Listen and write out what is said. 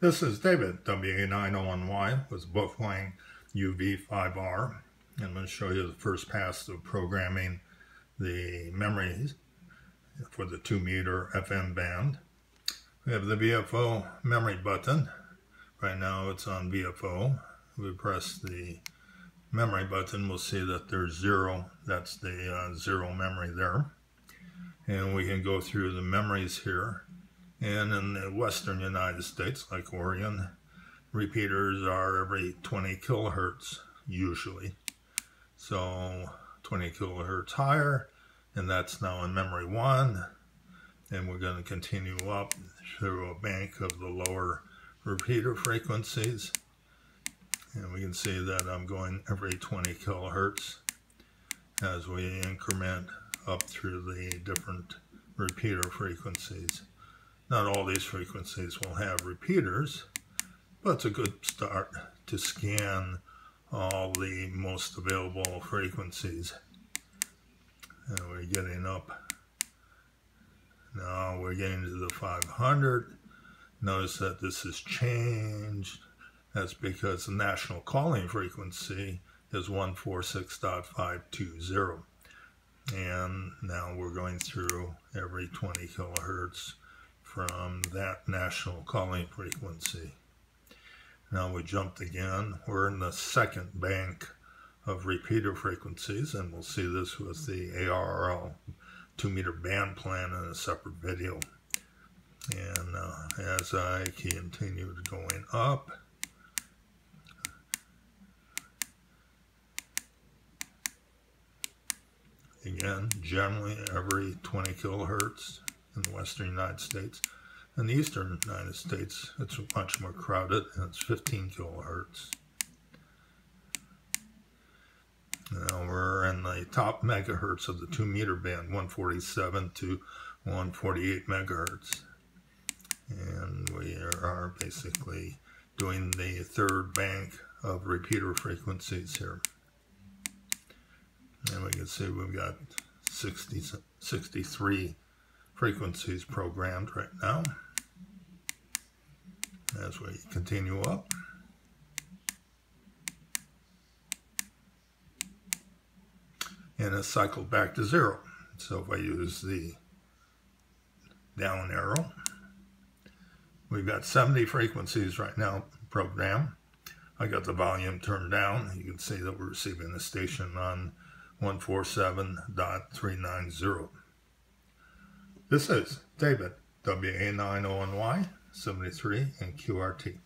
This is David, WA9ONY, with BaoFeng UV-5R. I'm going to show you the first pass of programming the memories for the 2-meter FM band. We have the VFO memory button. Right now it's on VFO. If we press the memory button, we'll see that there's zero. That's the zero memory there. And we can go through the memories here. And in the western United States, like Oregon, repeaters are every 20 kilohertz usually. So 20 kilohertz higher, and that's now in memory 1. And we're going to continue up through a bank of the lower repeater frequencies. And we can see that I'm going every 20 kilohertz as we increment up through the different repeater frequencies. Not all these frequencies will have repeaters, but it's a good start to scan all the most available frequencies. And we're getting up. Now we're getting to the 500. Notice that this has changed. That's because the national calling frequency is 146.520. And now we're going through every 20 kilohertz from that national calling frequency. Now we jumped again. We're in the second bank of repeater frequencies, and we'll see this with the ARRL 2-meter band plan in a separate video. And as I continued going up, again, generally every 20 kilohertz. In the western United States. In the eastern United States, it's much more crowded, and it's 15 kilohertz. Now we're in the top megahertz of the 2-meter band, 147 to 148 megahertz. And we are basically doing the third bank of repeater frequencies here. And we can see we've got 63 frequencies programmed right now as we continue up. And it's cycled back to zero. So if I use the down arrow, we've got 70 frequencies right now programmed. I got the volume turned down. You can see that we're receiving the station on 147.390. This is David, WA9ONY, 73, and QRT.